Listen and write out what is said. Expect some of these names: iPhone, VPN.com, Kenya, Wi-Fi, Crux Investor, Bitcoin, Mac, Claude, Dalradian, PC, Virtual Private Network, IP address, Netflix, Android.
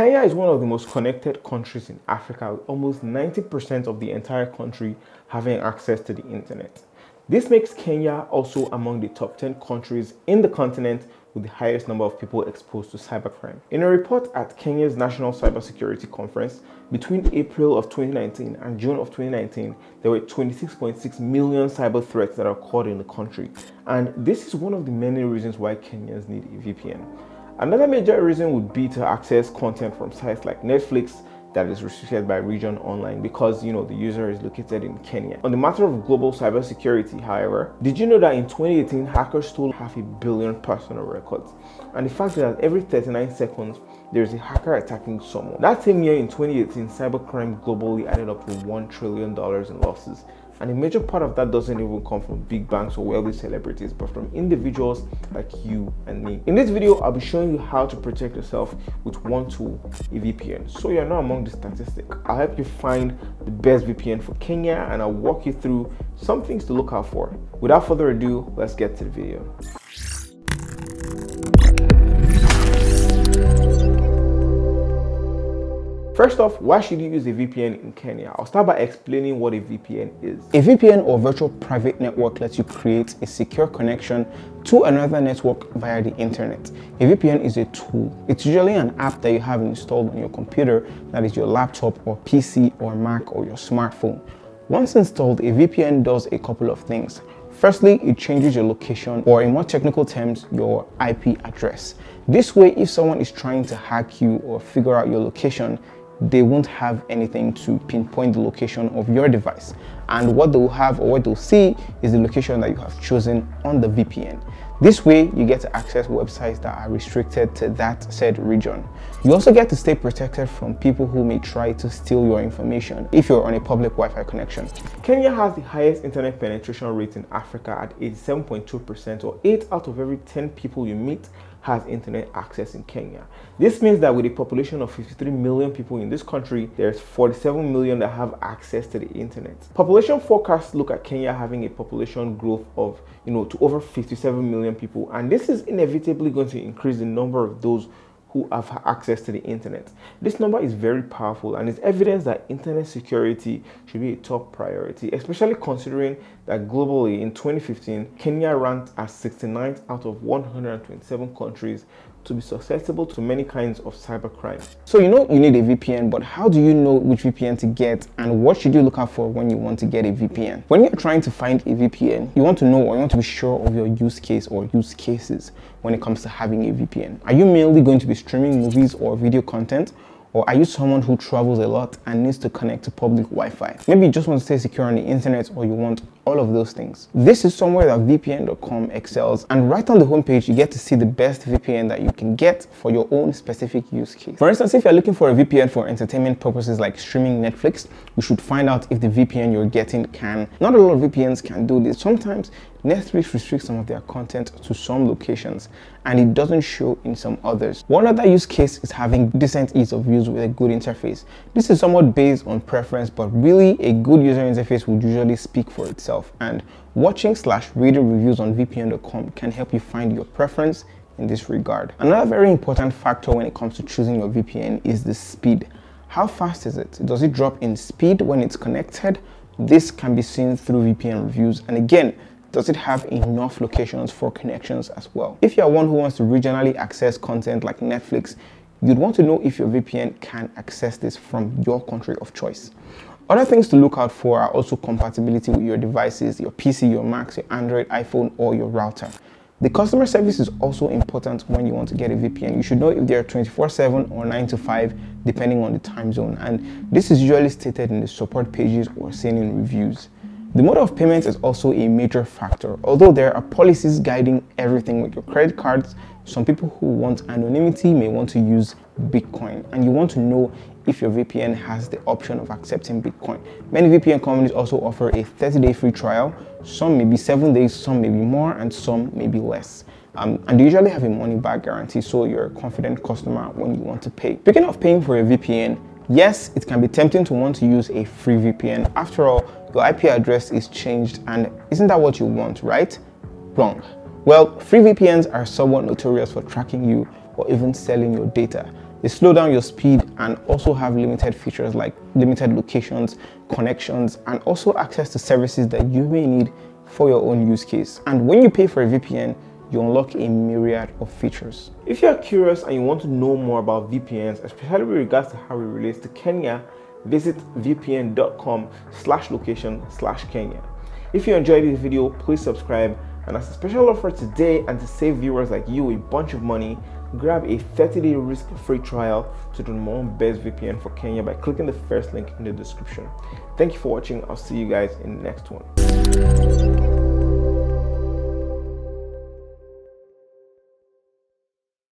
Kenya is one of the most connected countries in Africa, with almost 90% of the entire country having access to the internet. This makes Kenya also among the top 10 countries in the continent with the highest number of people exposed to cybercrime. In a report at Kenya's National Cybersecurity Conference, between April of 2019 and June of 2019, there were 26.6 million cyber threats that occurred in the country. And this is one of the many reasons why Kenyans need a VPN. Another major reason would be to access content from sites like Netflix that is restricted by region online because, you know, the user is located in Kenya. On the matter of global cybersecurity, however, did you know that in 2018, hackers stole 500 million personal records? And the fact that every 39 seconds, there's a hacker attacking someone. That same year in 2018, cybercrime globally added up to $1 trillion in losses. And a major part of that doesn't even come from big banks or wealthy celebrities, but from individuals like you and me. In this video, I'll be showing you how to protect yourself with one tool, a VPN, so you're not among the statistic. I'll help you find the best VPN for Kenya, and I'll walk you through some things to look out for. Without further ado, let's get to the video. First off, why should you use a VPN in Kenya? I'll start by explaining what a VPN is. A VPN or virtual private network lets you create a secure connection to another network via the internet. A VPN is a tool. It's usually an app that you have installed on your computer, that is your laptop or PC or Mac or your smartphone. Once installed, a VPN does a couple of things. Firstly, it changes your location, or in more technical terms, your IP address. This way, if someone is trying to hack you or figure out your location, they won't have anything to pinpoint the location of your device. And what they'll have or what they'll see is the location that you have chosen on the VPN. This way, you get to access websites that are restricted to that said region. You also get to stay protected from people who may try to steal your information if you're on a public Wi-Fi connection. Kenya has the highest internet penetration rate in Africa at 87.2%, or 8 out of every 10 people you meet has internet access in Kenya. This means that with a population of 53 million people in this country, there's 47 million that have access to the internet. Population forecasts look at Kenya having a population growth of, to over 57 million people, and this is inevitably going to increase the number of those who have access to the internet. This number is very powerful and is evidence that internet security should be a top priority, especially considering that globally in 2015, Kenya ranked as 69th out of 127 countries to be susceptible to many kinds of cybercrime. So you know you need a VPN, but how do you know which VPN to get, and what should you look out for when you want to get a VPN? When you're trying to find a VPN, you want to know, or you want to be sure of your use case or use cases when it comes to having a VPN. Are you mainly going to be streaming movies or video content? Or are you someone who travels a lot and needs to connect to public Wi-Fi? Maybe you just want to stay secure on the internet, or you want all of those things. This is somewhere that VPN.com excels, and right on the homepage, you get to see the best VPN that you can get for your own specific use case. For instance, if you're looking for a VPN for entertainment purposes like streaming Netflix, you should find out if the VPN you're getting can. Not a lot of VPNs can do this. Sometimes Netflix restricts some of their content to some locations and it doesn't show in some others. One other use case is having decent ease of use with a good interface. This is somewhat based on preference, but really a good user interface would usually speak for itself, and watching/reading reviews on VPN.com can help you find your preference in this regard. Another very important factor when it comes to choosing your VPN is the speed. How fast is it? Does it drop in speed when it's connected? This can be seen through VPN reviews, and again, does it have enough locations for connections as well? If you're one who wants to regionally access content like Netflix, you'd want to know if your VPN can access this from your country of choice. Other things to look out for are also compatibility with your devices, your PC, your Macs, your Android, iPhone, or your router. The customer service is also important when you want to get a VPN. You should know if they're 24/7 or 9 to 5, depending on the time zone. And this is usually stated in the support pages or seen in reviews. The mode of payment is also a major factor. Although there are policies guiding everything with your credit cards, some people who want anonymity may want to use Bitcoin, and you want to know if your VPN has the option of accepting Bitcoin. Many VPN companies also offer a 30-day free trial. Some may be 7 days, some may be more, and some may be less. And they usually have a money back guarantee, so you're a confident customer when you want to pay. Speaking of paying for a VPN, yes, it can be tempting to want to use a free VPN. After all, your IP address is changed, and isn't that what you want, right? Wrong. Well, free VPNs are somewhat notorious for tracking you or even selling your data. They slow down your speed and also have limited features like limited locations, connections, and also access to services that you may need for your own use case. And when you pay for a VPN, you unlock a myriad of features. If you are curious and you want to know more about VPNs, especially with regards to how it relates to Kenya, visit VPN.com/location/Kenya. If you enjoyed this video, please subscribe. And as a special offer today, and to save viewers like you a bunch of money, grab a 30-day risk-free trial to the number one best VPN for Kenya by clicking the first link in the description. Thank you for watching. I'll see you guys in the next one.